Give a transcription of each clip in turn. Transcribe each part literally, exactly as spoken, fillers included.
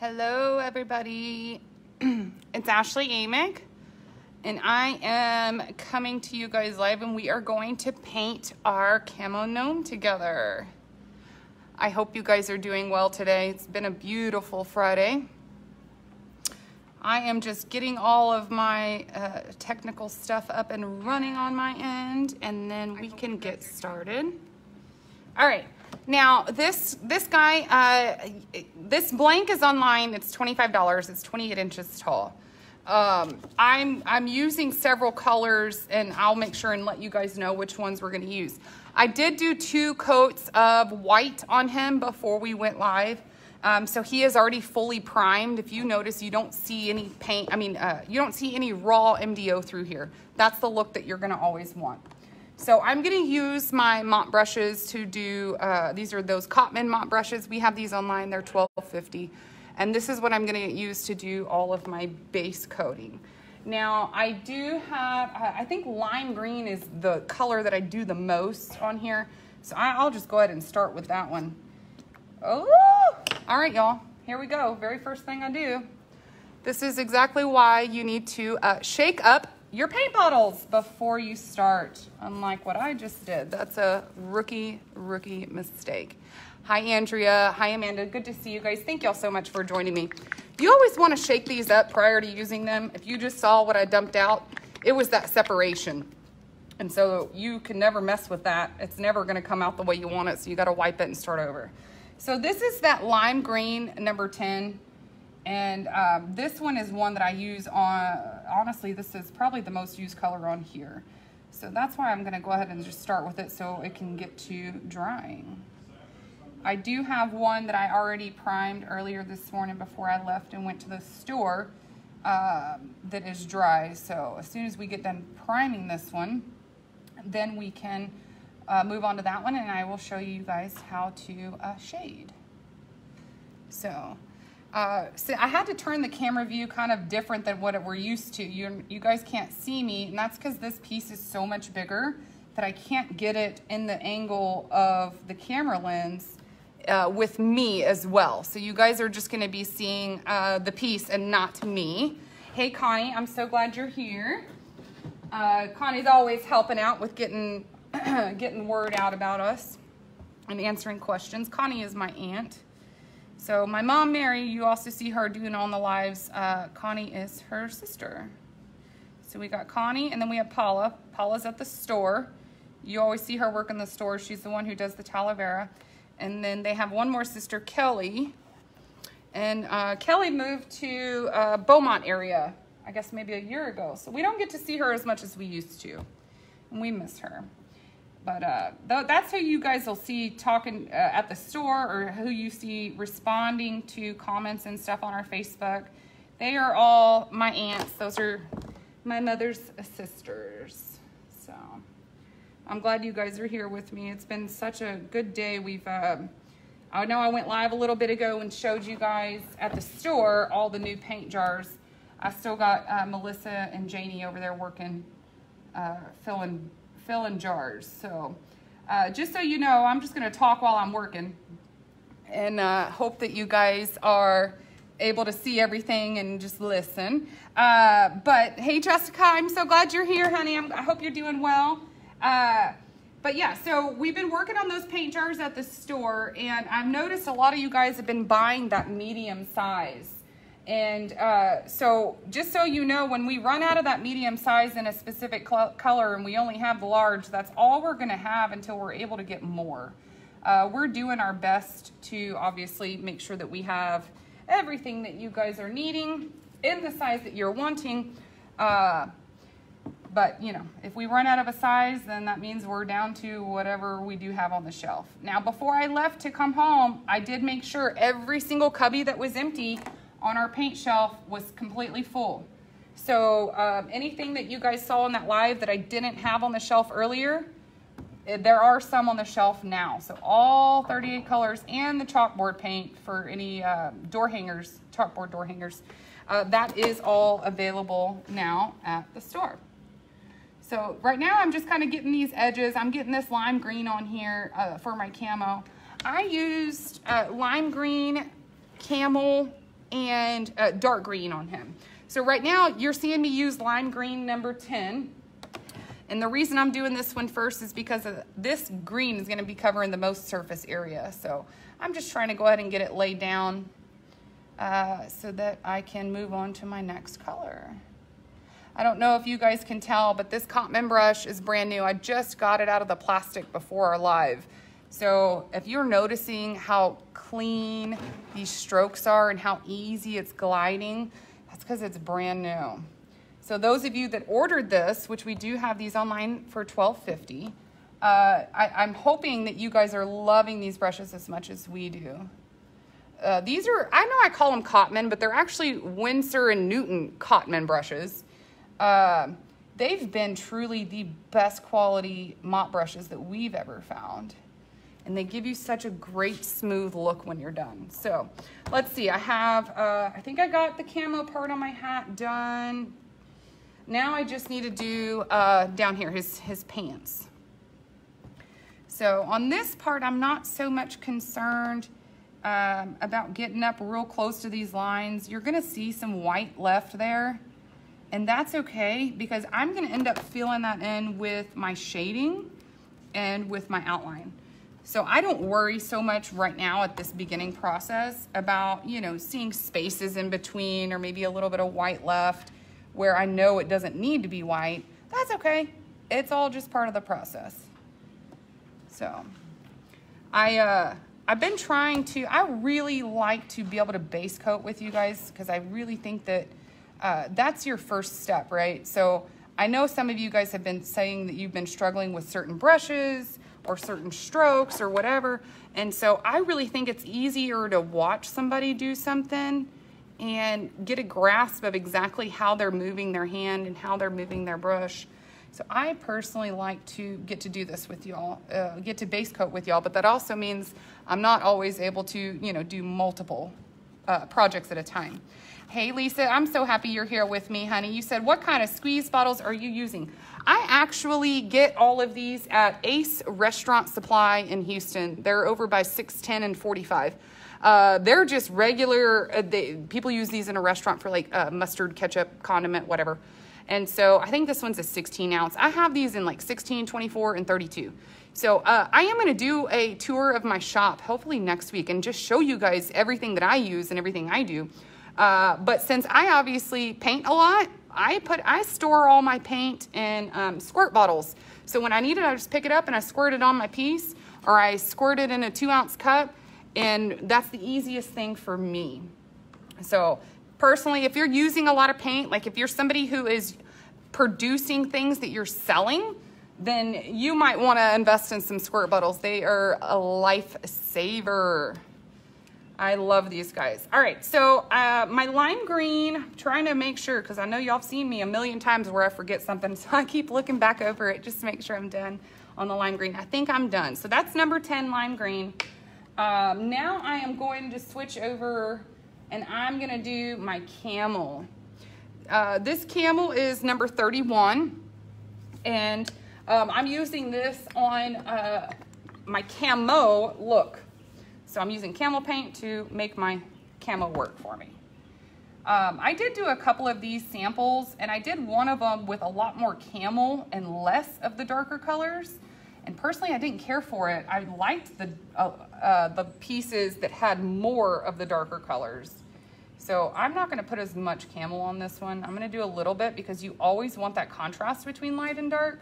Hello, everybody. It's Ashley Amick, and I am coming to you guys live, and we are going to paint our camo gnome together. I hope you guys are doing well today. It's been a beautiful Friday. I am just getting all of my uh, technical stuff up and running on my end, and then we can get started. All right. Now, this this guy, uh, this blank is online. It's twenty-five dollars. It's twenty-eight inches tall. Um, I'm, I'm using several colors, and I'll make sure and let you guys know which ones we're going to use. I did do two coats of white on him before we went live, um, so he is already fully primed. If you notice, you don't see any paint. I mean, uh, you don't see any raw M D O through here. That's the look that you're going to always want. So I'm gonna use my mop brushes to do, uh, these are those Cotman mop brushes. We have these online, they're twelve fifty. And this is what I'm gonna use to do all of my base coating. Now I do have, I think lime green is the color that I do the most on here. So I'll just go ahead and start with that one. Oh, all right, y'all, here we go. Very first thing I do. This is exactly why you need to uh, shake up your paint bottles before you start, unlike what I just did. That's a rookie, rookie mistake. Hi, Andrea. Hi, Amanda. Good to see you guys. Thank y'all so much for joining me. You always want to shake these up prior to using them. If you just saw what I dumped out, it was that separation. And so you can never mess with that. It's never going to come out the way you want it, so you got to wipe it and start over. So this is that lime green number ten. And um, this one is one that I use on, honestly, this is probably the most used color on here. So that's why I'm gonna go ahead and just start with it so it can get to drying. I do have one that I already primed earlier this morning before I left and went to the store um, that is dry. So as soon as we get done priming this one, then we can uh, move on to that one, and I will show you guys how to uh, shade. So. Uh, so I had to turn the camera view kind of different than what we're used to. You're, you guys can't see me, and that's because this piece is so much bigger that I can't get it in the angle of the camera lens uh, with me as well. So you guys are just gonna be seeing uh, the piece and not me. Hey, Connie, I'm so glad you're here. Uh, Connie's always helping out with getting, getting word out about us and answering questions. Connie is my aunt. So my mom, Mary, you also see her doing on the lives. Uh, Connie is her sister. So we got Connie, and then we have Paula. Paula's at the store. You always see her work in the store. She's the one who does the Talavera. And then they have one more sister, Kelly. And uh, Kelly moved to uh, Beaumont area, I guess maybe a year ago. So we don't get to see her as much as we used to, and we miss her. But uh, that's who you guys will see talking uh, at the store, or who you see responding to comments and stuff on our Facebook. They are all my aunts. Those are my mother's sisters. So I'm glad you guys are here with me. It's been such a good day. We've, uh, I know I went live a little bit ago and showed you guys at the store all the new paint jars. I still got uh, Melissa and Janie over there working, uh, filling filling jars. So uh, just so you know, I'm just going to talk while I'm working, and uh, hope that you guys are able to see everything and just listen. Uh, but hey, Jessica, I'm so glad you're here, honey. I'm, I hope you're doing well. Uh, but yeah, so we've been working on those paint jars at the store, and I've noticed a lot of you guys have been buying that medium size. And uh, so just so you know, when we run out of that medium size in a specific color and we only have the large, that's all we're going to have until we're able to get more. Uh, we're doing our best to obviously make sure that we have everything that you guys are needing in the size that you're wanting. Uh, but, you know, if we run out of a size, then that means we're down to whatever we do have on the shelf. Now, before I left to come home, I did make sure every single cubby that was empty on our paint shelf was completely full. So um, anything that you guys saw in that live that I didn't have on the shelf earlier, there are some on the shelf now. So all thirty-eight colors and the chalkboard paint for any uh, door hangers, chalkboard door hangers, uh, that is all available now at the store. So right now I'm just kind of getting these edges. I'm getting this lime green on here uh, for my camo. I used uh, lime green, camel, and uh, dark green on him. So right now you're seeing me use lime green number ten. And the reason I'm doing this one first is because of this green is going to be covering the most surface area. So I'm just trying to go ahead and get it laid down uh, so that I can move on to my next color. I don't know if you guys can tell, but this Cotman brush is brand new. I just got it out of the plastic before our live. So if you're noticing how clean these strokes are and how easy it's gliding, that's because it's brand new. So those of you that ordered this, which we do have these online for twelve fifty, uh, I, I'm hoping that you guys are loving these brushes as much as we do. Uh, these are, I know I call them Cotman, but they're actually Winsor and Newton Cotman brushes. Uh, they've been truly the best quality mop brushes that we've ever found. And they give you such a great smooth look when you're done. So let's see, I have, uh, I think I got the camo part on my hat done. Now I just need to do uh, down here, his, his pants. So on this part, I'm not so much concerned um, about getting up real close to these lines. You're gonna see some white left there. And that's okay, because I'm gonna end up filling that in with my shading and with my outline. So I don't worry so much right now at this beginning process about, you know, seeing spaces in between or maybe a little bit of white left where I know it doesn't need to be white. That's okay. It's all just part of the process. So I, uh, I've been trying to, I really like to be able to base coat with you guys, because I really think that Uh, that's your first step, right? So I know some of you guys have been saying that you've been struggling with certain brushes or certain strokes or whatever. And so I really think it's easier to watch somebody do something and get a grasp of exactly how they're moving their hand and how they're moving their brush. So I personally like to get to do this with y'all, uh, get to base coat with y'all, but that also means I'm not always able to, you know, do multiple uh, projects at a time. Hey, Lisa, I'm so happy you're here with me, honey. You said, what kind of squeeze bottles are you using? I actually get all of these at Ace Restaurant Supply in Houston. They're over by six ten and forty-five. Uh, they're just regular, uh, they, people use these in a restaurant for like uh, mustard, ketchup, condiment, whatever. And so I think this one's a sixteen ounce. I have these in like sixteen, twenty-four, and thirty-two. So uh, I am gonna do a tour of my shop, hopefully next week, and just show you guys everything that I use and everything I do. Uh, but since I obviously paint a lot, I put, I store all my paint in um, squirt bottles. So when I need it, I just pick it up and I squirt it on my piece, or I squirt it in a two ounce cup. And that's the easiest thing for me. So personally, if you're using a lot of paint, like if you're somebody who is producing things that you're selling, then you might want to invest in some squirt bottles. They are a lifesaver. I love these guys. All right, so uh, my lime green, I'm trying to make sure, because I know y'all have seen me a million times where I forget something, so I keep looking back over it just to make sure I'm done on the lime green. I think I'm done. So that's number ten lime green. Um, now I am going to switch over and I'm gonna do my camel. Uh, this camel is number thirty-one, and um, I'm using this on uh, my camo look. So I'm using camel paint to make my camo work for me. Um, I did do a couple of these samples, and I did one of them with a lot more camel and less of the darker colors. And personally, I didn't care for it. I liked the, uh, uh, the pieces that had more of the darker colors. So I'm not gonna put as much camel on this one. I'm gonna do a little bit, because you always want that contrast between light and dark.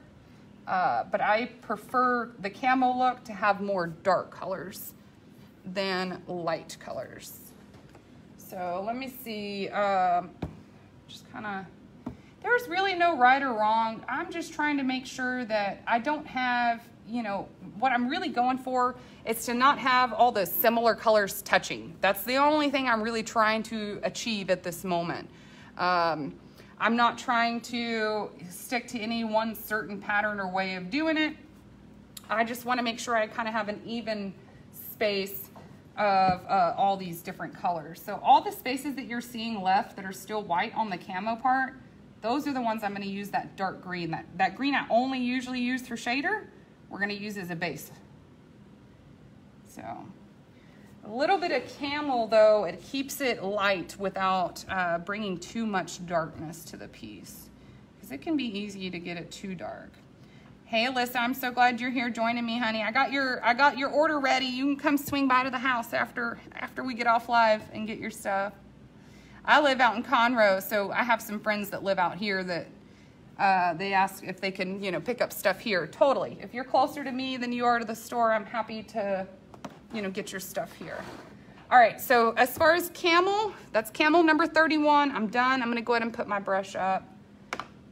Uh, but I prefer the camo look to have more dark colors than light colors. So let me see, um, just kind of, there's really no right or wrong. I'm just trying to make sure that I don't have, you know, what I'm really going for is to not have all the similar colors touching. That's the only thing I'm really trying to achieve at this moment. Um, I'm not trying to stick to any one certain pattern or way of doing it. I just want to make sure I kind of have an even space of uh, all these different colors. So all the spaces that you're seeing left that are still white on the camo part, those are the ones I'm going to use that dark green. That, that green I only usually use for shader, we're going to use as a base. So A little bit of camel, though, it keeps it light without uh, bringing too much darkness to the piece, because it can be easy to get it too dark. Hey, Alyssa, I'm so glad you're here joining me, honey. I got your I got your order ready. You can come swing by to the house after after we get off live and get your stuff. I live out in Conroe, so I have some friends that live out here that uh, they ask if they can, you know, pick up stuff here. Totally. If you're closer to me than you are to the store, I'm happy to, you know, get your stuff here. All right, so as far as camel, that's camel number thirty-one. I'm done. I'm gonna go ahead and put my brush up.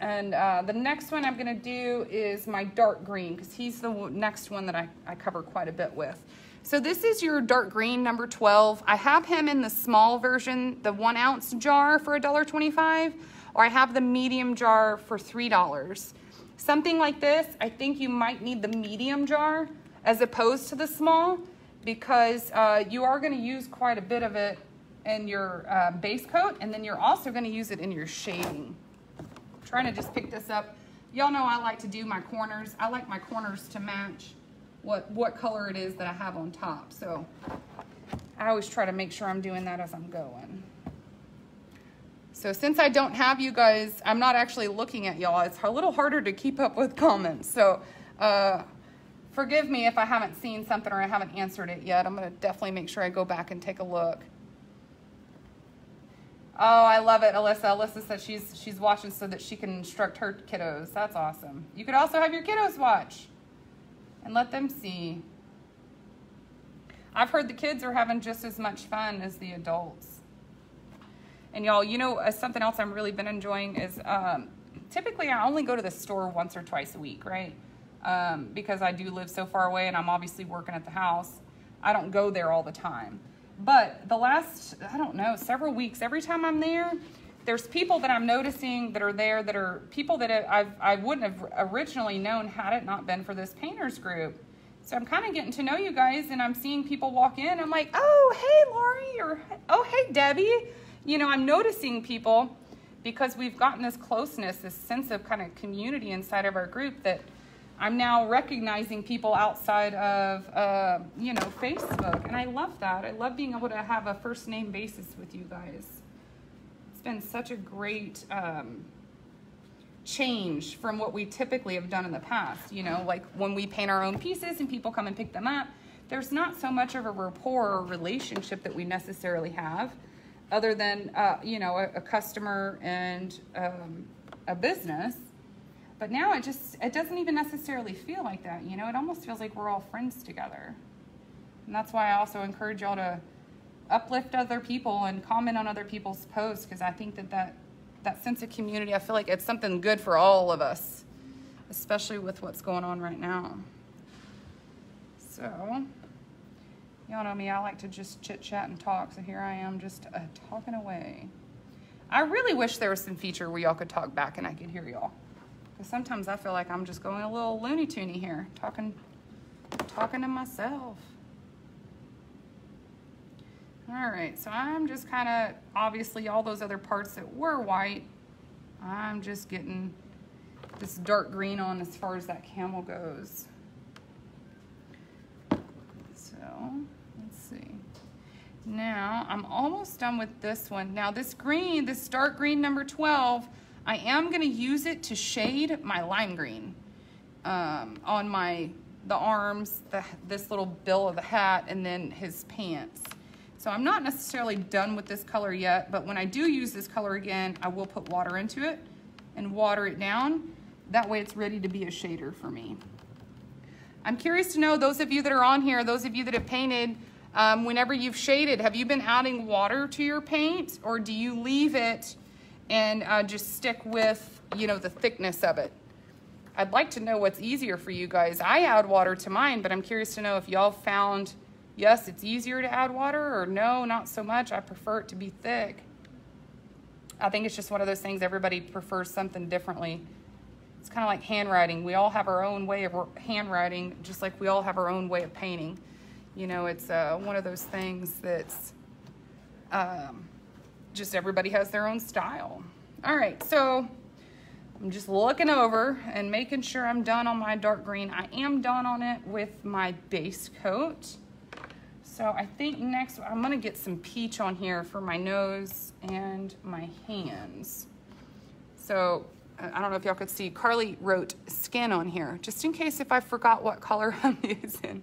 And uh, the next one I'm gonna do is my dark green, because he's the next one that I, I cover quite a bit with. So this is your dark green number twelve. I have him in the small version, the one ounce jar for a dollar twenty-five, or I have the medium jar for three dollars. Something like this, I think you might need the medium jar as opposed to the small, because uh, you are going to use quite a bit of it in your uh, base coat, and then you're also going to use it in your shading. I'm trying to just pick this up. Y'all know I like to do my corners. I like my corners to match what, what color it is that I have on top. So I always try to make sure I'm doing that as I'm going. So since I don't have you guys, I'm not actually looking at y'all. It's a little harder to keep up with comments. So, uh, forgive me if I haven't seen something or I haven't answered it yet. I'm going to definitely make sure I go back and take a look. Oh, I love it, Alyssa. Alyssa says she's, she's watching so that she can instruct her kiddos. That's awesome. You could also have your kiddos watch and let them see. I've heard the kids are having just as much fun as the adults. And y'all, you know, uh, something else I've really been enjoying is um, typically I only go to the store once or twice a week, right? Um, because I do live so far away and I'm obviously working at the house. I don't go there all the time. But the last, I don't know, several weeks, every time I'm there, there's people that I'm noticing that are there that are people that I've, I wouldn't have originally known had it not been for this painters group. So I'm kind of getting to know you guys, and I'm seeing people walk in. I'm like, oh, hey, Lori, or oh, hey, Debbie. You know, I'm noticing people because we've gotten this closeness, this sense of kind of community inside of our group that I'm now recognizing people outside of, uh, you know, Facebook. And I love that. I love being able to have a first name basis with you guys. It's been such a great um, change from what we typically have done in the past. You know, like when we paint our own pieces and people come and pick them up, there's not so much of a rapport or relationship that we necessarily have other than, uh, you know, a, a customer and um, a business. But now it just, it doesn't even necessarily feel like that, you know? It almost feels like we're all friends together. And that's why I also encourage y'all to uplift other people and comment on other people's posts, because I think that, that that sense of community, I feel like it's something good for all of us, especially with what's going on right now. So, y'all know me, I like to just chit chat and talk. So here I am just uh, talking away. I really wish there was some feature where y'all could talk back and I could hear y'all. Sometimes I feel like I'm just going a little loony toony here, talking, talking to myself. All right, so I'm just kind of, obviously all those other parts that were white, I'm just getting this dark green on as far as that camel goes. So, let's see. Now, I'm almost done with this one. Now this green, this dark green number twelve, I am gonna use it to shade my lime green um, on my the arms, the, this little bill of the hat, and then his pants. So I'm not necessarily done with this color yet, but when I do use this color again, I will put water into it and water it down. That way it's ready to be a shader for me. I'm curious to know, those of you that are on here, those of you that have painted, um, whenever you've shaded, have you been adding water to your paint, or do you leave it and uh, just stick with, you know, the thickness of it? I'd like to know what's easier for you guys. I add water to mine, but I'm curious to know if y'all found, yes, it's easier to add water, or no, not so much. I prefer it to be thick. I think it's just one of those things, everybody prefers something differently. It's kind of like handwriting. We all have our own way of handwriting, just like we all have our own way of painting. You know, it's uh, one of those things that's, um, just everybody has their own style. All right, so I'm just looking over and making sure I'm done on my dark green. I am done on it with my base coat. So I think next I'm gonna get some peach on here for my nose and my hands. So I don't know if y'all could see, Carly wrote skin on here, just in case if I forgot what color I'm using.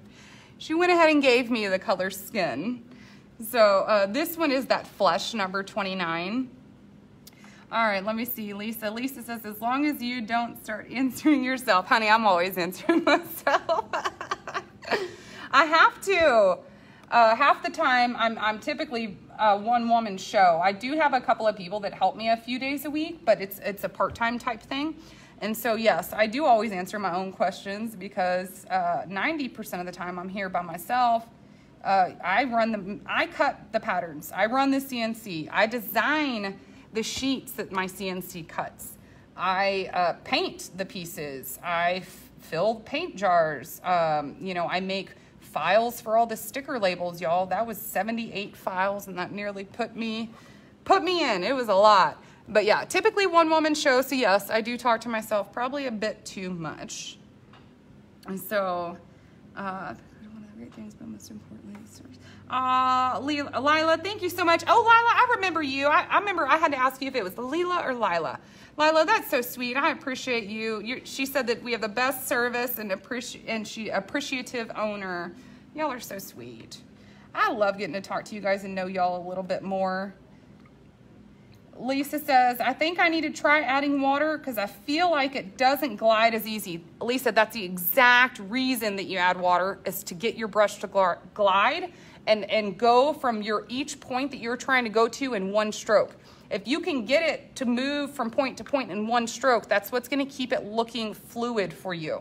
She went ahead and gave me the color skin. So uh, this one is that flesh number twenty-nine. All right, let me see, Lisa. Lisa says, as long as you don't start answering yourself. Honey, I'm always answering myself. I have to. Uh, half the time, I'm, I'm typically a one-woman show. I do have a couple of people that help me a few days a week, but it's, it's a part-time type thing. And so, yes, I do always answer my own questions because ninety percent uh, of the time I'm here by myself. Uh, I run the, I cut the patterns. I run the C N C. I design the sheets that my C N C cuts. I uh, paint the pieces. I fill paint jars. Um, you know, I make files for all the sticker labels, y'all. That was seventy-eight files, and that nearly put me, put me in. It was a lot. But yeah, typically one woman show, so yes, I do talk to myself probably a bit too much. And so, uh, one of the great things, but most importantly, uh, Lila, Lila, thank you so much. Oh, Lila, I remember you. I, I remember I had to ask you if it was Lila or Lila. Lila, that's so sweet. I appreciate you. You're, she said that we have the best service and, appreci and she, appreciative owner. Y'all are so sweet. I love getting to talk to you guys and know y'all a little bit more. Lisa says, I think I need to try adding water because I feel like it doesn't glide as easy. Lisa, that's the exact reason that you add water, is to get your brush to glide and, and go from your each point that you're trying to go to in one stroke. If you can get it to move from point to point in one stroke, that's what's going to keep it looking fluid for you.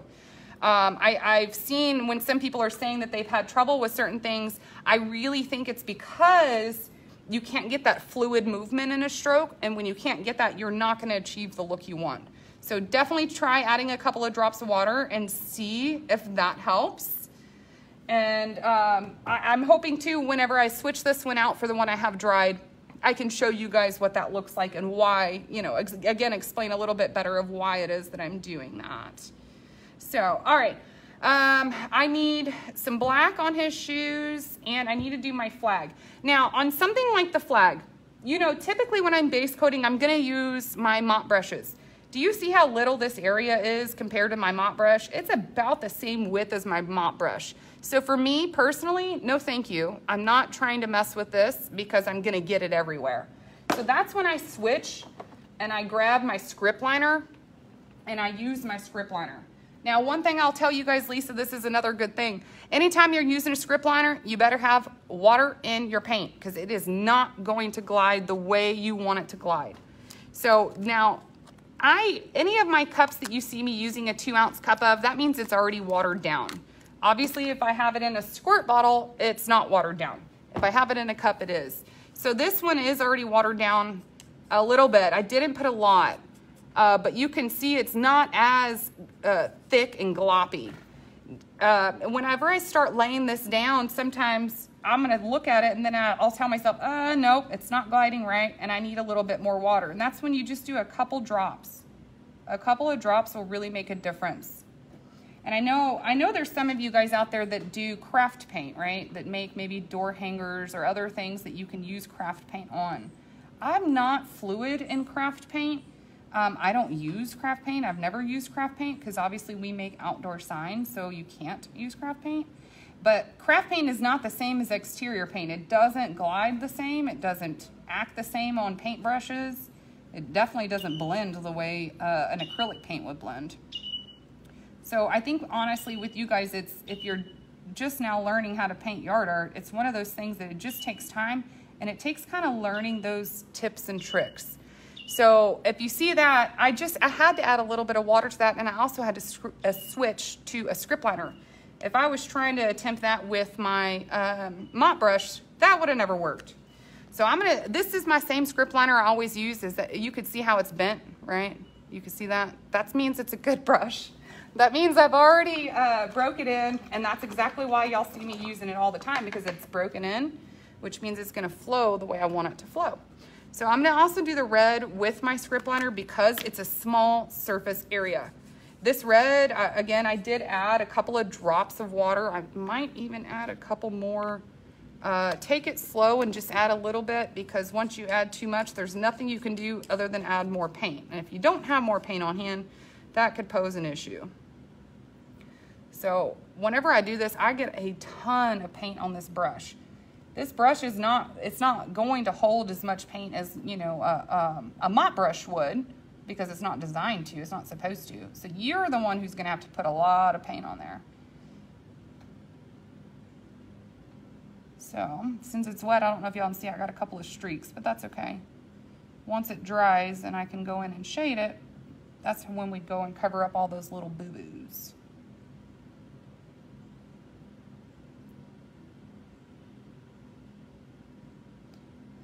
Um, I, I've seen when some people are saying that they've had trouble with certain things, I really think it's because you can't get that fluid movement in a stroke, and when you can't get that, you're not gonna achieve the look you want. So definitely try adding a couple of drops of water and see if that helps. And um, I, I'm hoping to, whenever I switch this one out for the one I have dried, I can show you guys what that looks like and why, you know, ex again, explain a little bit better of why it is that I'm doing that. So, all right. Um, I need some black on his shoes, and I need to do my flag. Now, on something like the flag, you know, typically when I'm base coating, I'm going to use my mop brushes. Do you see how little this area is compared to my mop brush? It's about the same width as my mop brush. So for me personally, no thank you. I'm not trying to mess with this because I'm going to get it everywhere. So that's when I switch and I grab my script liner and I use my script liner. Now, one thing I'll tell you guys, Lisa, this is another good thing. Anytime you're using a script liner, you better have water in your paint because it is not going to glide the way you want it to glide. So now, I any of my cups that you see me using a two ounce cup of, that means it's already watered down. Obviously, if I have it in a squirt bottle, it's not watered down. If I have it in a cup, it is. So this one is already watered down a little bit. I didn't put a lot. Uh, but you can see it's not as uh, thick and gloppy. Uh, whenever I start laying this down, sometimes I'm gonna look at it and then I'll tell myself, uh, nope, it's not gliding right and I need a little bit more water. And that's when you just do a couple drops. A couple of drops will really make a difference. And I know, I know there's some of you guys out there that do craft paint, right? That make maybe door hangers or other things that you can use craft paint on. I'm not fluid in craft paint. Um, I don't use craft paint. I've never used craft paint because obviously we make outdoor signs, so you can't use craft paint. But craft paint is not the same as exterior paint. It doesn't glide the same. It doesn't act the same on paint brushes. It definitely doesn't blend the way uh, an acrylic paint would blend. So I think honestly with you guys, it's if you're just now learning how to paint yard art, it's one of those things that it just takes time and it takes kind of learning those tips and tricks. So if you see that, I just, I had to add a little bit of water to that, and I also had to uh, switch to a script liner. If I was trying to attempt that with my um, mop brush, that would have never worked. So I'm gonna, this is my same script liner I always use, is that you could see how it's bent, right? You can see that. That means it's a good brush. That means I've already uh, broke it in, and that's exactly why y'all see me using it all the time, because it's broken in, which means it's gonna flow the way I want it to flow. So I'm gonna also do the red with my script liner because it's a small surface area. This red, uh, again, I did add a couple of drops of water. I might even add a couple more Uh, take it slow and just add a little bit, because once you add too much, there's nothing you can do other than add more paint. And if you don't have more paint on hand, that could pose an issue. So whenever I do this, I get a ton of paint on this brush. This brush is not, it's not going to hold as much paint as, you know, a, um, a mop brush would, because it's not designed to, it's not supposed to. So you're the one who's gonna have to put a lot of paint on there. So since it's wet, I don't know if y'all can see, I got a couple of streaks, but that's okay. Once it dries and I can go in and shade it, that's when we go and cover up all those little boo-boos.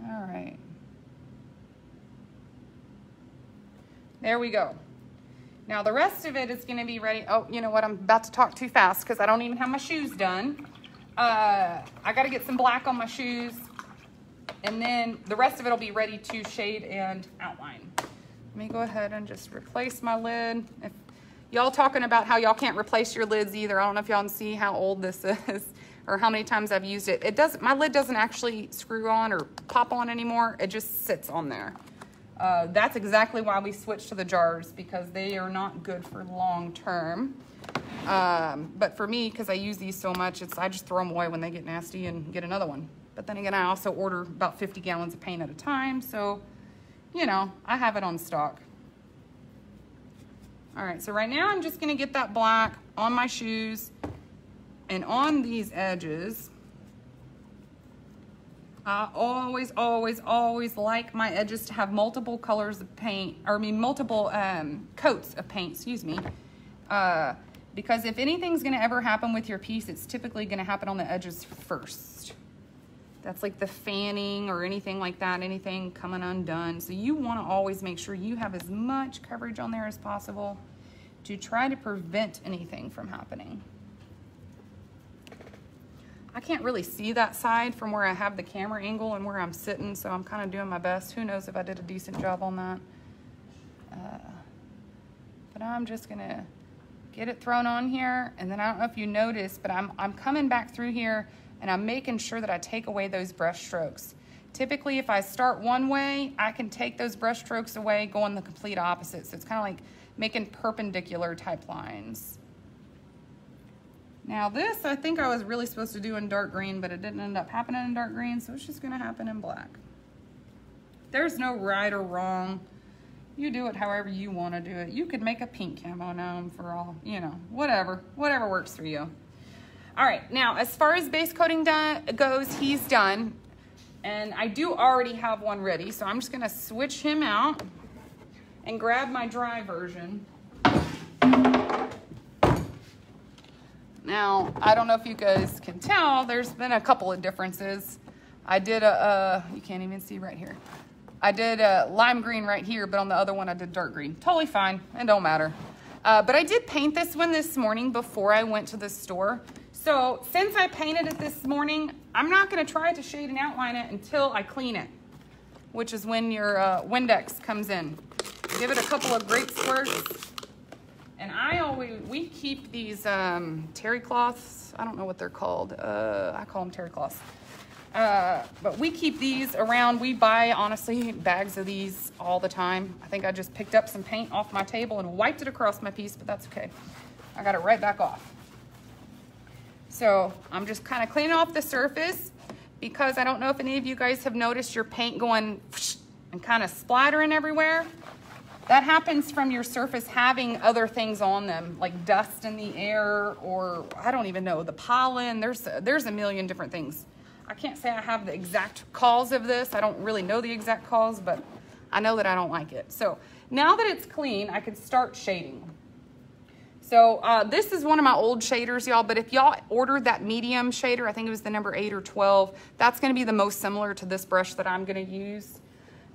All right. There we go. Now the rest of it is gonna be ready. Oh, you know what, I'm about to talk too fast because I don't even have my shoes done. Uh, I gotta get some black on my shoes, and then the rest of it will be ready to shade and outline. Let me go ahead and just replace my lid. If y'all talking about how y'all can't replace your lids either, I don't know if y'all can see how old this is or how many times I've used it. It doesn't, my lid doesn't actually screw on or pop on anymore. It just sits on there. Uh, that's exactly why we switched to the jars, because they are not good for long term. Um, but for me, because I use these so much, it's I just throw them away when they get nasty and get another one. But then again, I also order about fifty gallons of paint at a time, so, you know, I have it on stock. All right, so right now I'm just gonna get that black on my shoes and on these edges. I always, always, always like my edges to have multiple colors of paint, or I mean multiple um, coats of paint, excuse me. Uh, because if anything's gonna ever happen with your piece, it's typically gonna happen on the edges first. That's like the fanning or anything like that, anything coming undone. So you wanna always make sure you have as much coverage on there as possible to try to prevent anything from happening. I can't really see that side from where I have the camera angle and where I'm sitting, so I'm kind of doing my best. Who knows if I did a decent job on that. Uh, but I'm just gonna get it thrown on here, and then I don't know if you noticed, but I'm, I'm coming back through here and I'm making sure that I take away those brush strokes. Typically, if I start one way, I can take those brush strokes away going the complete opposite. So it's kind of like making perpendicular type lines. Now this, I think I was really supposed to do in dark green, but it didn't end up happening in dark green, so it's just gonna happen in black. There's no right or wrong. You do it however you wanna do it. You could make a pink camo gnome for all, you know, whatever, whatever works for you. All right, now as far as base coating goes, he's done. And I do already have one ready, so I'm just gonna switch him out and grab my dry version. Now, I don't know if you guys can tell, there's been a couple of differences. I did a, a you can't even see right here. I did a lime green right here, but on the other one I did dark green. Totally fine, it don't matter. Uh, but I did paint this one this morning before I went to the store. So since I painted it this morning, I'm not gonna try to shade and outline it until I clean it, which is when your uh, Windex comes in. Give it a couple of great squirts. And I always, we keep these um, terry cloths. I don't know what they're called. Uh, I call them terry cloths. Uh, but we keep these around. We buy, honestly, bags of these all the time. I think I just picked up some paint off my table and wiped it across my piece, but that's okay. I got it right back off. So I'm just kind of cleaning off the surface, because I don't know if any of you guys have noticed your paint going and kind of splattering everywhere. That happens from your surface having other things on them, like dust in the air, or I don't even know, the pollen. There's a, there's a million different things. I can't say I have the exact cause of this. I don't really know the exact cause, but I know that I don't like it. So now that it's clean, I can start shading. So uh, this is one of my old shaders, y'all, but if y'all ordered that medium shader, I think it was the number eight or twelve, that's gonna be the most similar to this brush that I'm gonna use.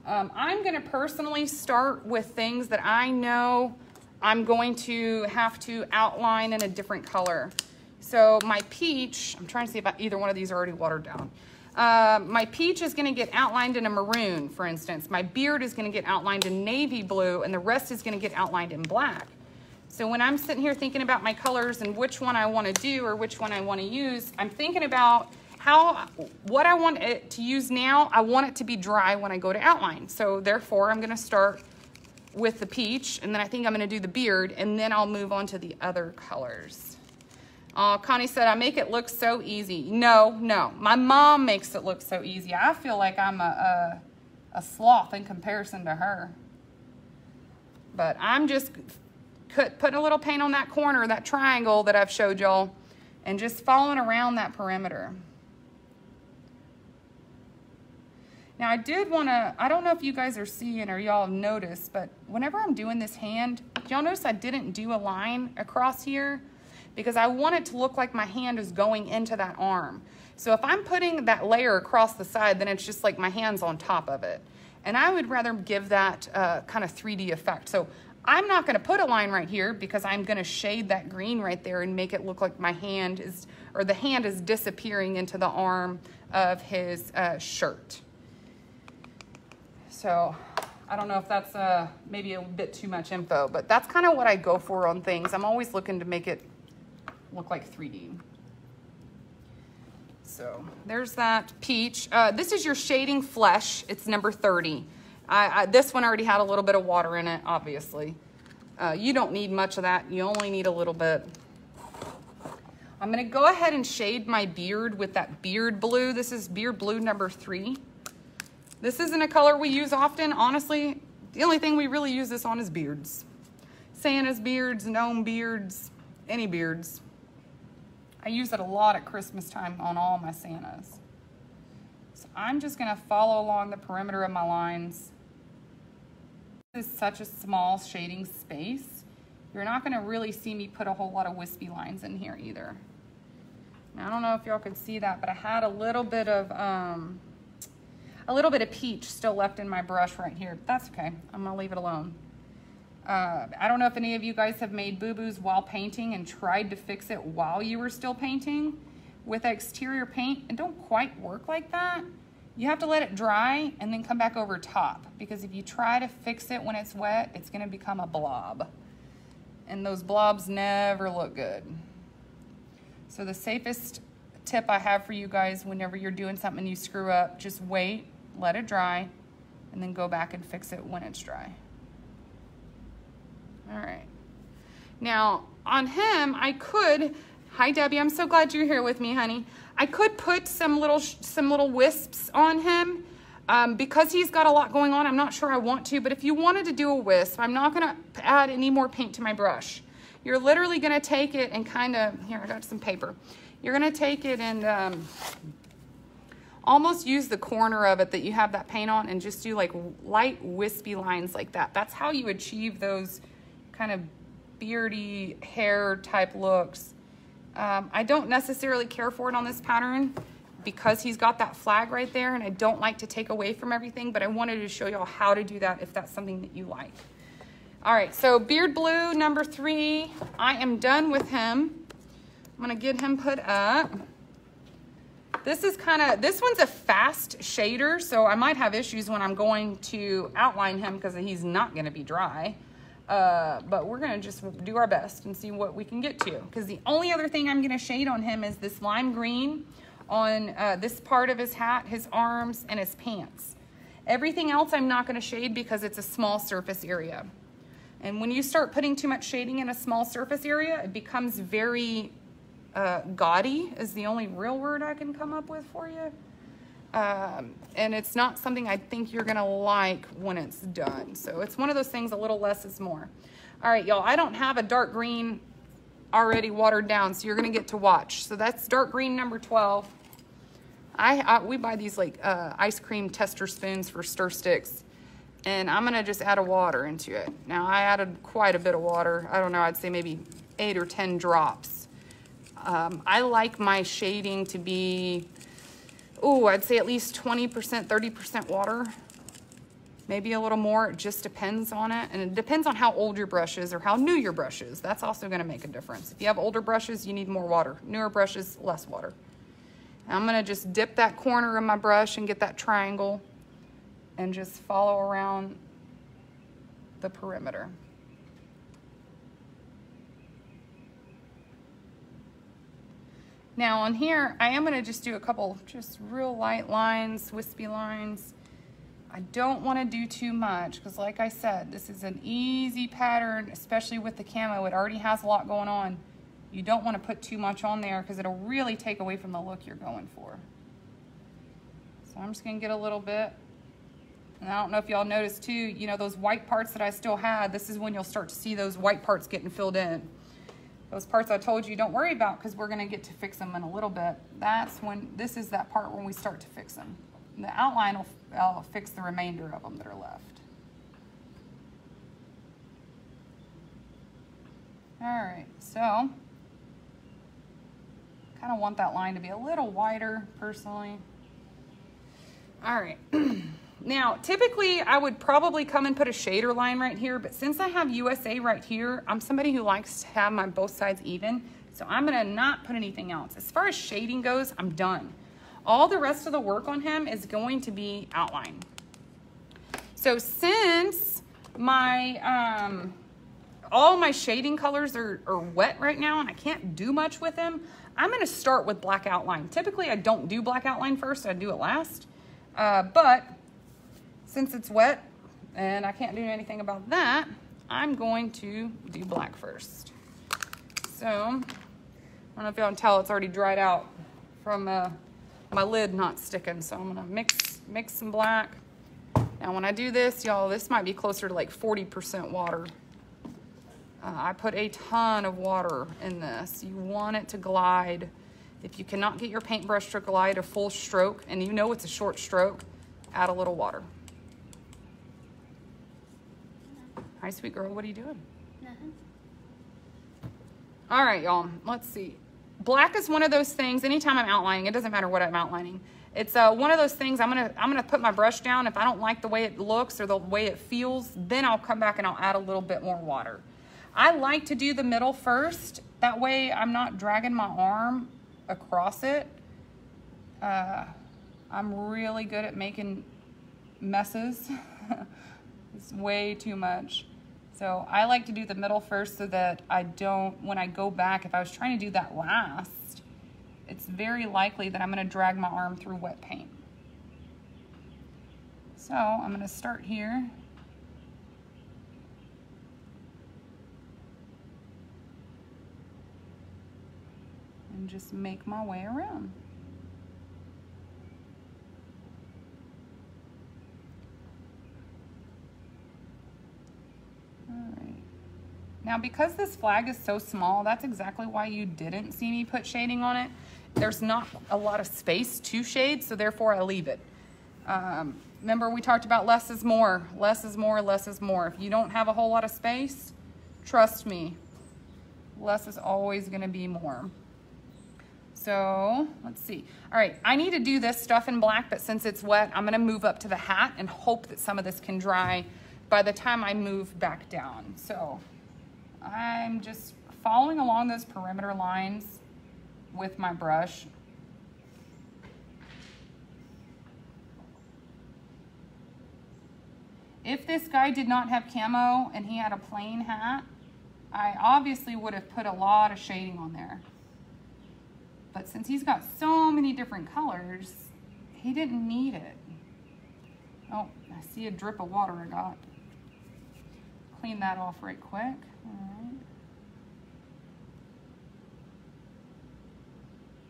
Um, I'm gonna personally start with things that I know I'm going to have to outline in a different color. So my peach, I'm trying to see if I, either one of these are already watered down. Uh, my peach is gonna get outlined in a maroon, for instance. My beard is gonna get outlined in navy blue, and the rest is gonna get outlined in black. So when I'm sitting here thinking about my colors and which one I wanna do or which one I wanna use, I'm thinking about how, what I want it to use now, I want it to be dry when I go to outline. So therefore I'm gonna start with the peach, and then I think I'm gonna do the beard, and then I'll move on to the other colors. Uh, Connie said, I make it look so easy. No, no, my mom makes it look so easy. I feel like I'm a, a, a sloth in comparison to her. But I'm just putting a little paint on that corner, that triangle that I've showed y'all, and just following around that perimeter. Now I did wanna, I don't know if you guys are seeing or y'all have noticed, but whenever I'm doing this hand, y'all notice I didn't do a line across here because I want it to look like my hand is going into that arm. So if I'm putting that layer across the side, then it's just like my hand's on top of it. And I would rather give that uh, kind of three D effect. So I'm not gonna put a line right here because I'm gonna shade that green right there and make it look like my hand is, or the hand is disappearing into the arm of his uh, shirt. So I don't know if that's uh, maybe a bit too much info, but that's kind of what I go for on things. I'm always looking to make it look like three D. So there's that peach. Uh, this is your shading flesh. It's number thirty. I, I, this one already had a little bit of water in it, obviously. Uh, you don't need much of that. You only need a little bit. I'm gonna go ahead and shade my beard with that beard blue. This is beard blue number three. This isn't a color we use often. Honestly, the only thing we really use this on is beards. Santa's beards, gnome beards, any beards. I use it a lot at Christmas time on all my Santas. So I'm just gonna follow along the perimeter of my lines. This is such a small shading space. You're not gonna really see me put a whole lot of wispy lines in here either. Now, I don't know if y'all can see that, but I had a little bit of, um, a little bit of peach still left in my brush right here. That's okay, I'm gonna leave it alone. Uh, I don't know if any of you guys have made boo-boos while painting and tried to fix it while you were still painting with exterior paint. It don't quite work like that. You have to let it dry and then come back over top, because if you try to fix it when it's wet, it's gonna become a blob. And those blobs never look good. So the safest tip I have for you guys whenever you're doing something and you screw up, just wait, let it dry, and then go back and fix it when it's dry. All right. Now on him, I could, hi Debbie, I'm so glad you're here with me, honey. I could put some little, some little wisps on him um, because he's got a lot going on. I'm not sure I want to, but if you wanted to do a wisp, I'm not gonna add any more paint to my brush. You're literally gonna take it and kind of, here, I got some paper. You're gonna take it and um, almost use the corner of it that you have that paint on and just do like light wispy lines like that. That's how you achieve those kind of beardy hair type looks. Um, I don't necessarily care for it on this pattern because he's got that flag right there and I don't like to take away from everything, but I wanted to show y'all how to do that if that's something that you like. All right, so beard blue number three, I am done with him. I'm gonna get him put up. This is kind of, this one's a fast shader, so I might have issues when I'm going to outline him because he's not gonna be dry. Uh, but we're gonna just do our best and see what we can get to. Because the only other thing I'm gonna shade on him is this lime green on uh, this part of his hat, his arms, and his pants. Everything else I'm not gonna shade because it's a small surface area. And when you start putting too much shading in a small surface area, it becomes very uh, gaudy, is the only real word I can come up with for you. Um, and it's not something I think you're gonna like when it's done. So it's one of those things, a little less is more. All right, y'all, I don't have a dark green already watered down, so you're gonna get to watch. So that's dark green number twelve. I, I we buy these like uh, ice cream tester spoons for stir sticks, and I'm gonna just add a water into it. Now I added quite a bit of water. I don't know, I'd say maybe eight or ten drops. Um, I like my shading to be, oh, I'd say at least twenty percent, thirty percent water, maybe a little more. It just depends on it. And it depends on how old your brush is or how new your brush is. That's also gonna make a difference. If you have older brushes, you need more water. Newer brushes, less water. And I'm gonna just dip that corner of my brush and get that triangle and just follow around the perimeter. Now on here, I am gonna just do a couple just real light lines, wispy lines. I don't wanna do too much because like I said, this is an easy pattern, especially with the camo, it already has a lot going on. You don't wanna put too much on there because it'll really take away from the look you're going for. So I'm just gonna get a little bit. And I don't know if y'all noticed too, you know, those white parts that I still had, this is when you'll start to see those white parts getting filled in. Those parts I told you don't worry about because we're gonna get to fix them in a little bit. That's when, this is that part when we start to fix them. The outline will I'll fix the remainder of them that are left. All right, so kind of want that line to be a little wider personally. All right. Now, typically I would probably come and put a shader line right here, but since I have U S A right here, I'm somebody who likes to have my both sides even, so I'm gonna not put anything else. As far as shading goes, I'm done. All the rest of the work on him is going to be outline. So since my, um, all my shading colors are, are wet right now and I can't do much with them, I'm gonna start with black outline. Typically I don't do black outline first, I do it last, uh, but since it's wet and I can't do anything about that, I'm going to do black first. So, I don't know if y'all can tell it's already dried out from uh, my lid not sticking. So I'm gonna mix, mix some black. Now when I do this, y'all, this might be closer to like forty percent water. Uh, I put a ton of water in this. You want it to glide. If you cannot get your paintbrush to glide a full stroke, and you know it's a short stroke, add a little water. Hi, sweet girl, what are you doing? Nothing. All right, y'all, let's see. Black is one of those things, anytime I'm outlining, it doesn't matter what I'm outlining. It's uh, one of those things, I'm gonna, I'm gonna put my brush down. If I don't like the way it looks or the way it feels, then I'll come back and I'll add a little bit more water. I like to do the middle first. That way I'm not dragging my arm across it. Uh, I'm really good at making messes. It's way too much. So I like to do the middle first so that I don't, when I go back, if I was trying to do that last, it's very likely that I'm gonna drag my arm through wet paint. So I'm gonna start here. And just make my way around. Now, because this flag is so small, that's exactly why you didn't see me put shading on it. There's not a lot of space to shade, so therefore I leave it. Um, remember, we talked about less is more, less is more, less is more. If you don't have a whole lot of space, trust me, less is always gonna be more. So, let's see. All right, I need to do this stuff in black, but since it's wet, I'm gonna move up to the hat and hope that some of this can dry by the time I move back down, so. I'm just following along those perimeter lines with my brush. If this guy did not have camo and he had a plain hat, I obviously would have put a lot of shading on there. But since he's got so many different colors, he didn't need it. Oh, I see a drip of water I got. Clean that off right quick. All right.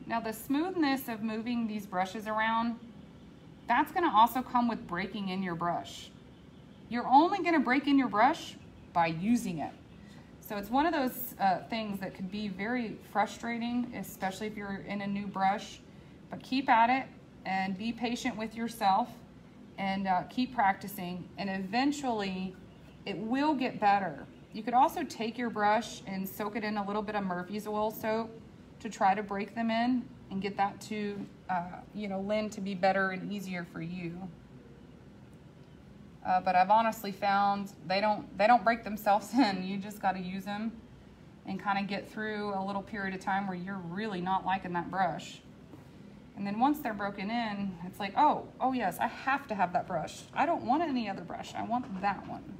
Now the smoothness of moving these brushes around, that's gonna also come with breaking in your brush. You're only gonna break in your brush by using it. So it's one of those uh, things that could be very frustrating, especially if you're in a new brush, but keep at it and be patient with yourself and uh, keep practicing, and eventually it will get better. You could also take your brush and soak it in a little bit of Murphy's oil soap to try to break them in and get that to, uh, you know, lend to be better and easier for you. Uh, but I've honestly found they don't, they don't break themselves in. You just gotta use them and kind of get through a little period of time where you're really not liking that brush. And then once they're broken in, it's like, oh, oh yes, I have to have that brush. I don't want any other brush, I want that one.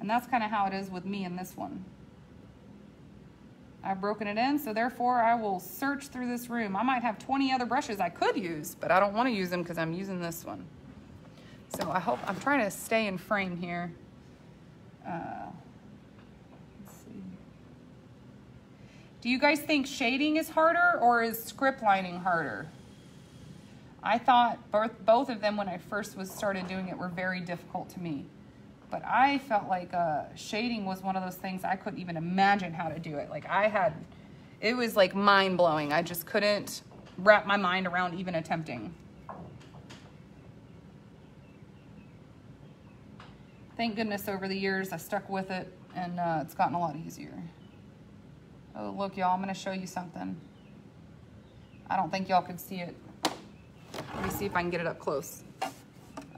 And that's kind of how it is with me in this one. I've broken it in, so therefore I will search through this room. I might have twenty other brushes I could use, but I don't want to use them because I'm using this one. So I hope, I'm trying to stay in frame here. Uh, let's see. Do you guys think shading is harder or is script lining harder? I thought both, both of them when I first was started doing it were very difficult to me. But I felt like uh, shading was one of those things I couldn't even imagine how to do it. Like I had, it was like mind blowing. I just couldn't wrap my mind around even attempting. Thank goodness over the years I stuck with it and uh, it's gotten a lot easier. Oh look y'all, I'm gonna show you something. I don't think y'all can see it. Let me see if I can get it up close.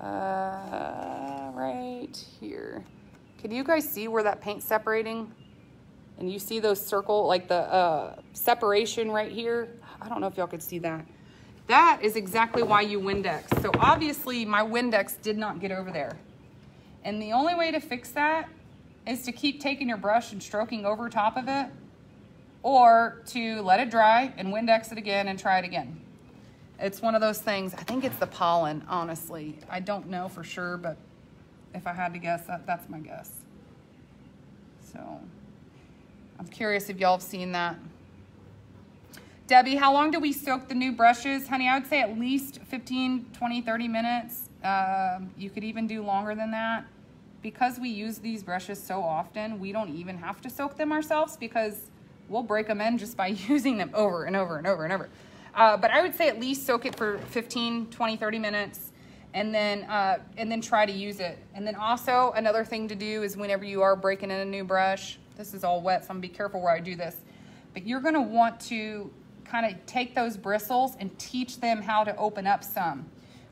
Uh, right here. Can you guys see where that paint's separating? And you see those circle, like the uh, separation right here? I don't know if y'all could see that. That is exactly why you Windex. So obviously my Windex did not get over there. And the only way to fix that is to keep taking your brush and stroking over top of it, or to let it dry and Windex it again and try it again. It's one of those things. I think it's the pollen, honestly. I don't know for sure, but if I had to guess, that, that's my guess. So I'm curious if y'all have seen that. Debbie, how long do we soak the new brushes? Honey, I would say at least fifteen, twenty, thirty minutes. Um, you could even do longer than that. Because we use these brushes so often, we don't even have to soak them ourselves because we'll break them in just by using them over and over and over and over. Uh, but I would say at least soak it for fifteen, twenty, thirty minutes and then, uh, and then try to use it. And then also another thing to do is whenever you are breaking in a new brush, this is all wet, so I'm gonna be careful where I do this, but you're gonna want to kind of take those bristles and teach them how to open up some.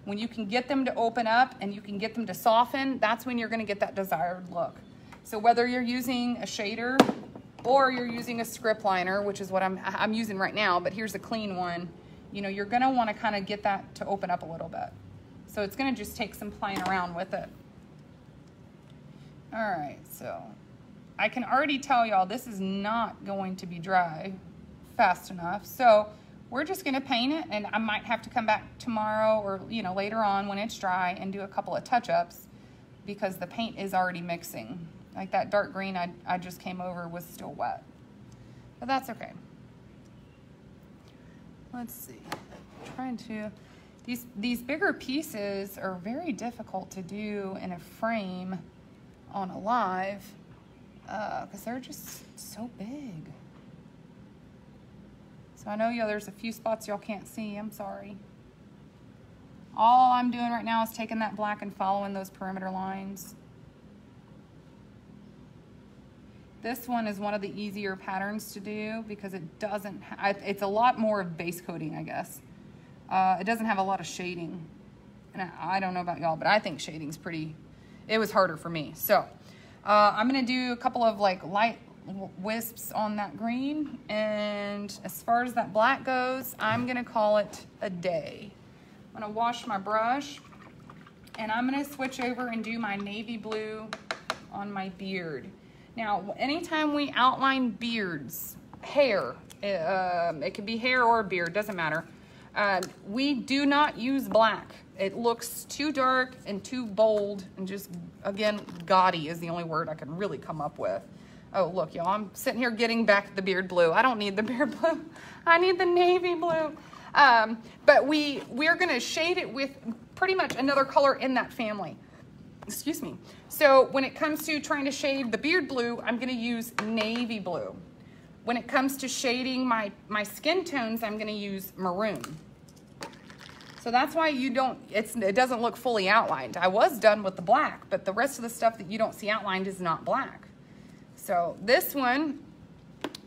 When you can get them to open up and you can get them to soften, that's when you're gonna get that desired look. So whether you're using a shader or you're using a script liner, which is what I'm, I'm using right now, but here's a clean one, you know, you're gonna wanna kinda get that to open up a little bit. So it's gonna just take some playing around with it. All right, so I can already tell y'all this is not going to be dry fast enough. So we're just gonna paint it, and I might have to come back tomorrow or you know later on when it's dry and do a couple of touch-ups because the paint is already mixing. Like that dark green I, I just came over was still wet. But that's okay. Let's see. I'm trying to, these, these bigger pieces are very difficult to do in a frame on a live uh, because they're just so big. So I know y'all, there's a few spots y'all can't see, I'm sorry. All I'm doing right now is taking that black and following those perimeter lines. This one is one of the easier patterns to do because it doesn't, it's a lot more of base coating, I guess. Uh, it doesn't have a lot of shading. And I, I don't know about y'all, but I think shading's pretty, it was harder for me. So uh, I'm gonna do a couple of like light wisps on that green. And as far as that black goes, I'm gonna call it a day. I'm gonna wash my brush and I'm gonna switch over and do my navy blue on my beard. Now, anytime we outline beards, hair, uh, it could be hair or a beard, doesn't matter. Uh, we do not use black. It looks too dark and too bold and just, again, gaudy is the only word I can really come up with. Oh, look, y'all, I'm sitting here getting back the beard blue. I don't need the beard blue. I need the navy blue. Um, but we, we're gonna shade it with pretty much another color in that family. Excuse me. So when it comes to trying to shade the beard blue, I'm gonna use navy blue. When it comes to shading my, my skin tones, I'm gonna use maroon. So that's why you don't, it's, it doesn't look fully outlined. I was done with the black, but the rest of the stuff that you don't see outlined is not black. So this one,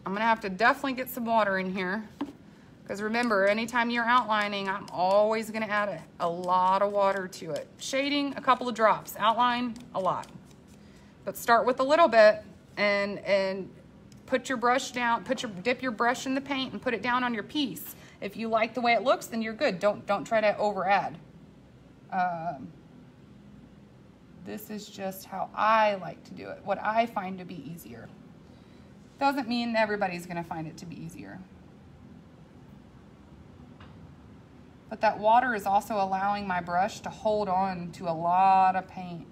I'm gonna have to definitely get some water in here because remember, anytime you're outlining, I'm always gonna add a, a lot of water to it. Shading, a couple of drops. Outline, a lot. But start with a little bit and, and put your brush down, put your, dip your brush in the paint and put it down on your piece. If you like the way it looks, then you're good. Don't, don't try to over add. Um, this is just how I like to do it, what I find to be easier. Doesn't mean everybody's going to find it to be easier. But that water is also allowing my brush to hold on to a lot of paint.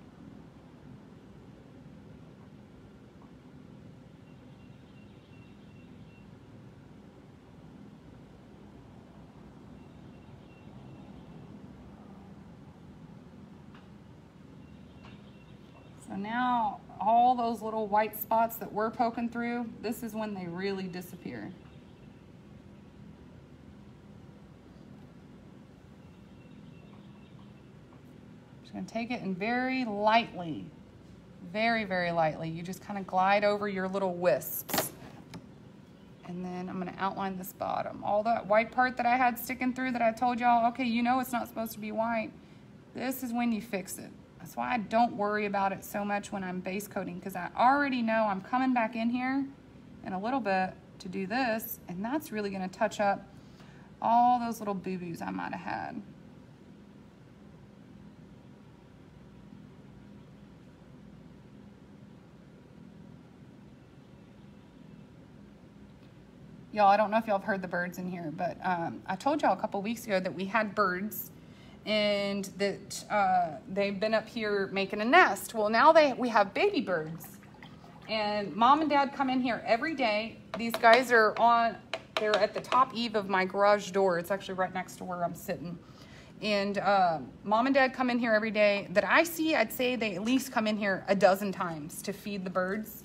So now all those little white spots that we're poking through, this is when they really disappear. Just gonna take it and very lightly, very, very lightly, you just kind of glide over your little wisps. And then I'm gonna outline this bottom. All that white part that I had sticking through that I told y'all, okay, you know it's not supposed to be white. This is when you fix it. That's why I don't worry about it so much when I'm base coating, because I already know I'm coming back in here in a little bit to do this, and that's really gonna touch up all those little boo-boos I might have had. Y'all, I don't know if y'all have heard the birds in here, but um, I told y'all a couple weeks ago that we had birds and that uh, they've been up here making a nest. Well, now they we have baby birds, and mom and dad come in here every day. These guys are on, they're at the top eave of my garage door. It's actually right next to where I'm sitting. And uh, mom and dad come in here every day. That I see, I'd say they at least come in here a dozen times to feed the birds.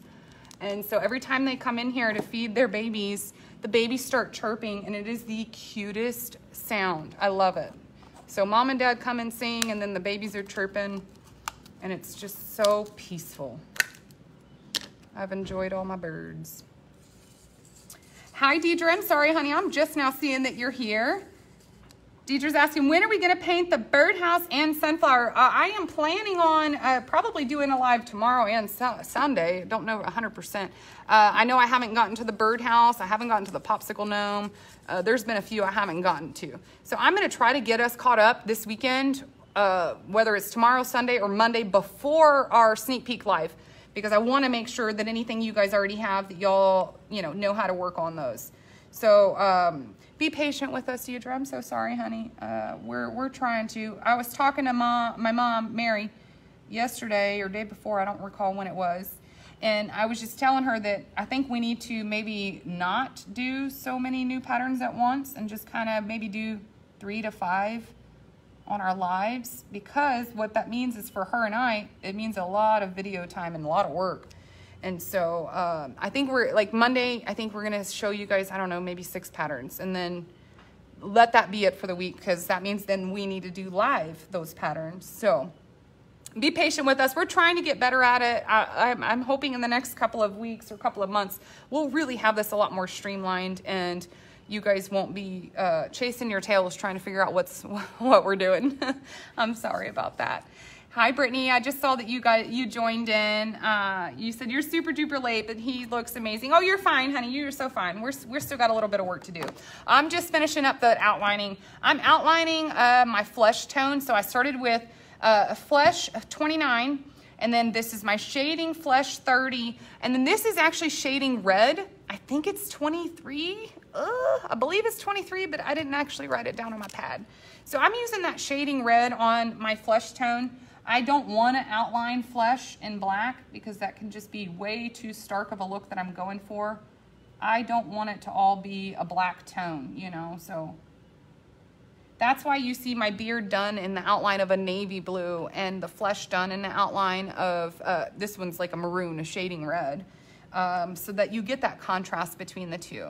And so every time they come in here to feed their babies, the babies start chirping, and it is the cutest sound. I love it. So mom and dad come and sing, and then the babies are chirping, and it's just so peaceful. I've enjoyed all my birds. Hi, Deidre. I'm sorry, honey. I'm just now seeing that you're here. Deidre's asking, when are we going to paint the birdhouse and sunflower? Uh, I am planning on uh, probably doing a live tomorrow and su Sunday. Don't know one hundred percent. Uh, I know I haven't gotten to the birdhouse. I haven't gotten to the popsicle gnome. Uh, there's been a few I haven't gotten to. So I'm going to try to get us caught up this weekend, uh, whether it's tomorrow, Sunday, or Monday before our sneak peek live, because I want to make sure that anything you guys already have, that y'all, you know, know how to work on those. So um, be patient with us, Deidre. I'm so sorry, honey. Uh, we're, we're trying to. I was talking to mom, my mom, Mary, yesterday or day before. I don't recall when it was. And I was just telling her that I think we need to maybe not do so many new patterns at once and just kind of maybe do three to five on our lives, because what that means is for her and I, it means a lot of video time and a lot of work. And so um, I think we're, like Monday, I think we're going to show you guys, I don't know, maybe six patterns. And then let that be it for the week, because that means then we need to do live those patterns. So be patient with us. We're trying to get better at it. I, I'm, I'm hoping in the next couple of weeks or couple of months, we'll really have this a lot more streamlined, and you guys won't be uh, chasing your tails trying to figure out what's what we're doing. I'm sorry about that. Hi, Brittany. I just saw that you got you joined in. Uh, you said you're super duper late, but he looks amazing. Oh, you're fine, honey. You're so fine. We're we're still got a little bit of work to do. I'm just finishing up the outlining. I'm outlining uh, my flesh tone. So I started with uh, a flesh of twenty-nine, and then this is my shading flesh thirty, and then this is actually shading red. I think it's twenty-three. Ugh, I believe it's twenty-three, but I didn't actually write it down on my pad. So I'm using that shading red on my flesh tone. I don't want to outline flesh in black because that can just be way too stark of a look that I'm going for. I don't want it to all be a black tone, you know, so. That's why you see my beard done in the outline of a navy blue and the flesh done in the outline of, uh, this one's like a maroon, a shading red, um, so that you get that contrast between the two.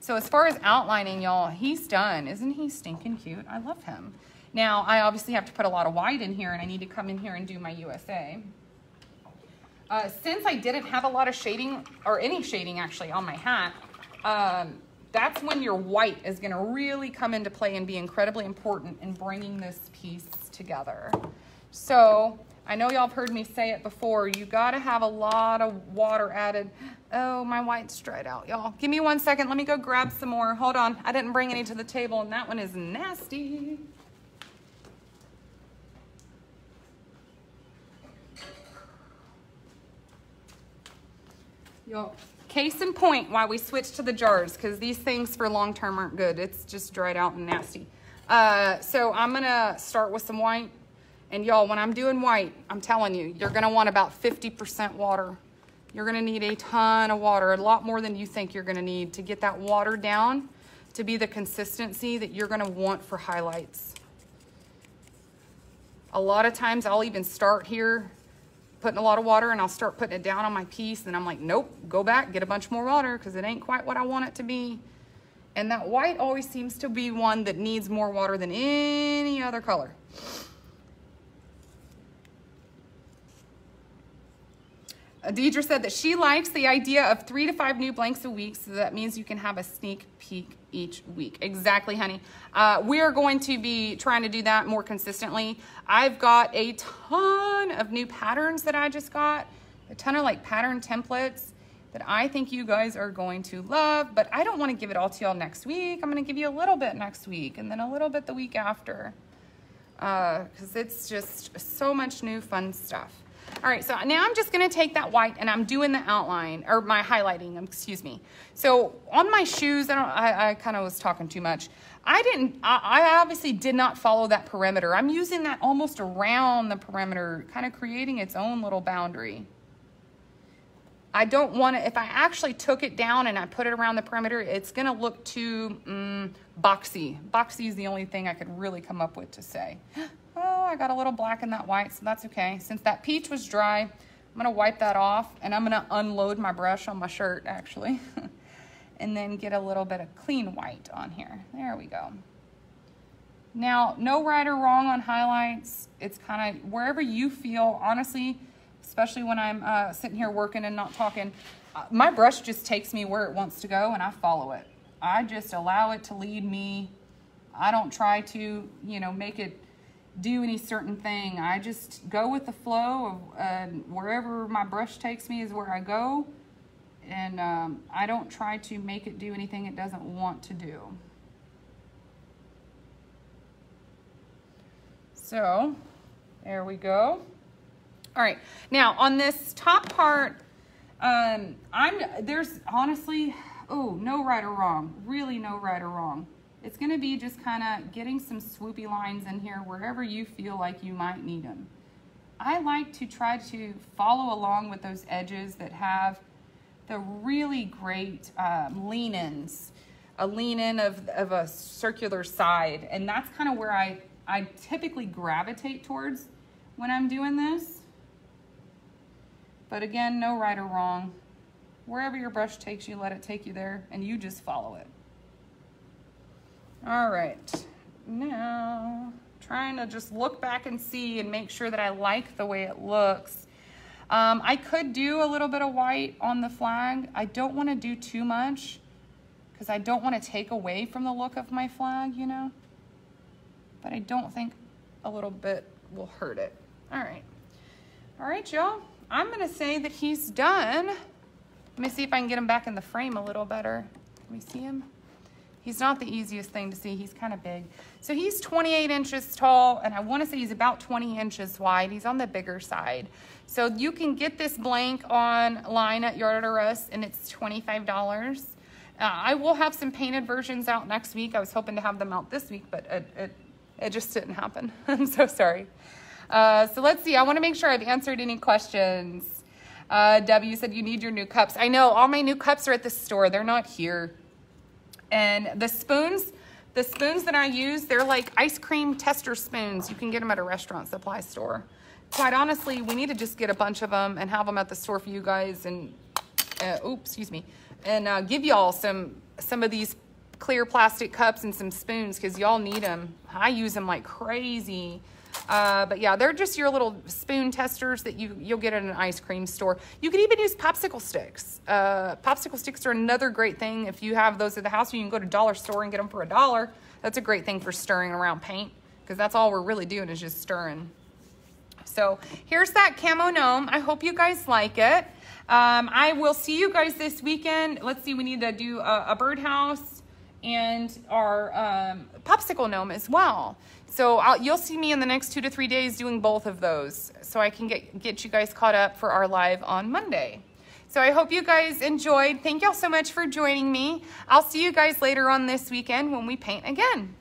So as far as outlining, y'all, he's done. Isn't he stinking cute? I love him. Now, I obviously have to put a lot of white in here, and I need to come in here and do my U S A. Uh, since I didn't have a lot of shading, or any shading actually, on my hat, um, that's when your white is going to really come into play and be incredibly important in bringing this piece together. So, I know y'all have heard me say it before, you got to have a lot of water added. Oh, my white's dried out, y'all. Give me one second. Let me go grab some more. Hold on. I didn't bring any to the table, and that one is nasty. Y'all, Case in point why we switched to the jars, because these things for long term aren't good. It's just dried out and nasty. Uh, so I'm gonna start with some white. And y'all, when I'm doing white, I'm telling you, you're gonna want about fifty percent water. You're gonna need a ton of water, a lot more than you think you're gonna need to get that water down to be the consistency that you're gonna want for highlights. A lot of times I'll even start here putting a lot of water and I'll start putting it down on my piece and I'm like, nope, go back, get a bunch more water because it ain't quite what I want it to be. And that white always seems to be one that needs more water than any other color. Deidre said that she likes the idea of three to five new blanks a week, so that means you can have a sneak peek each week. Exactly, honey. Uh, we are going to be trying to do that more consistently. I've got a ton of new patterns that I just got, a ton of like pattern templates that I think you guys are going to love, but I don't want to give it all to y'all next week. I'm going to give you a little bit next week and then a little bit the week after because uh, it's just so much new fun stuff. All right, so now I'm just gonna take that white and I'm doing the outline, or my highlighting, excuse me. So on my shoes, I don't, I, I kind of was talking too much. I didn't, I, I obviously did not follow that perimeter. I'm using that almost around the perimeter, kind of creating its own little boundary. I don't want to, if I actually took it down and I put it around the perimeter, it's gonna look too um, boxy. Boxy is the only thing I could really come up with to say. Oh, I got a little black in that white, so that's okay. Since that peach was dry, I'm gonna wipe that off and I'm gonna unload my brush on my shirt actually. And then get a little bit of clean white on here. There we go. Now, no right or wrong on highlights. It's kind of wherever you feel, honestly, especially when I'm uh, sitting here working and not talking. Uh, my brush just takes me where it wants to go and I follow it. I just allow it to lead me. I don't try to, you know, make it do any certain thing. I just go with the flow of uh, wherever my brush takes me is where I go. And um, I don't try to make it do anything it doesn't want to do. So there we go. All right, now on this top part, um, I'm there's honestly, oh, no right or wrong, really no right or wrong. It's gonna be just kind of getting some swoopy lines in here wherever you feel like you might need them. I like to try to follow along with those edges that have the really great um, lean-ins, a lean-in of, of a circular side. And that's kind of where I, I typically gravitate towards when I'm doing this. But again, no right or wrong. Wherever your brush takes you, let it take you there and you just follow it. All right, now trying to just look back and see and make sure that I like the way it looks. Um, I could do a little bit of white on the flag. I don't want to do too much because I don't want to take away from the look of my flag, you know, but I don't think a little bit will hurt it. All right. All right, y'all, I'm going to say that he's done. Let me see if I can get him back in the frame a little better. Let me see him. He's not the easiest thing to see. He's kind of big. So he's twenty-eight inches tall, and I want to say he's about twenty inches wide. He's on the bigger side. So you can get this blank online at YardArtDecorandMore dot com, and it's twenty-five dollars. Uh, I will have some painted versions out next week. I was hoping to have them out this week, but it, it, it just didn't happen. I'm so sorry. Uh, so let's see. I want to make sure I've answered any questions. Uh, W said, you need your new cups. I know. All my new cups are at the store. They're not here. And the spoons, the spoons that I use, they're like ice cream tester spoons. You can get them at a restaurant supply store. Quite honestly, we need to just get a bunch of them and have them at the store for you guys and, uh, oops, excuse me, and uh, give y'all some, some of these clear plastic cups and some spoons because y'all need them. I use them like crazy. Uh, but yeah, they're just your little spoon testers that you, you'll get at an ice cream store. You can even use popsicle sticks. Uh, popsicle sticks are another great thing. If you have those at the house, you can go to Dollar Store and get them for a dollar. That's a great thing for stirring around paint because that's all we're really doing is just stirring. So here's that camo gnome. I hope you guys like it. Um, I will see you guys this weekend. Let's see, we need to do a, a birdhouse and our um, popsicle gnome as well. So I'll, you'll see me in the next two to three days doing both of those so I can get, get you guys caught up for our live on Monday. So I hope you guys enjoyed. Thank y'all so much for joining me. I'll see you guys later on this weekend when we paint again.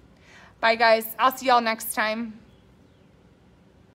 Bye guys, I'll see y'all next time.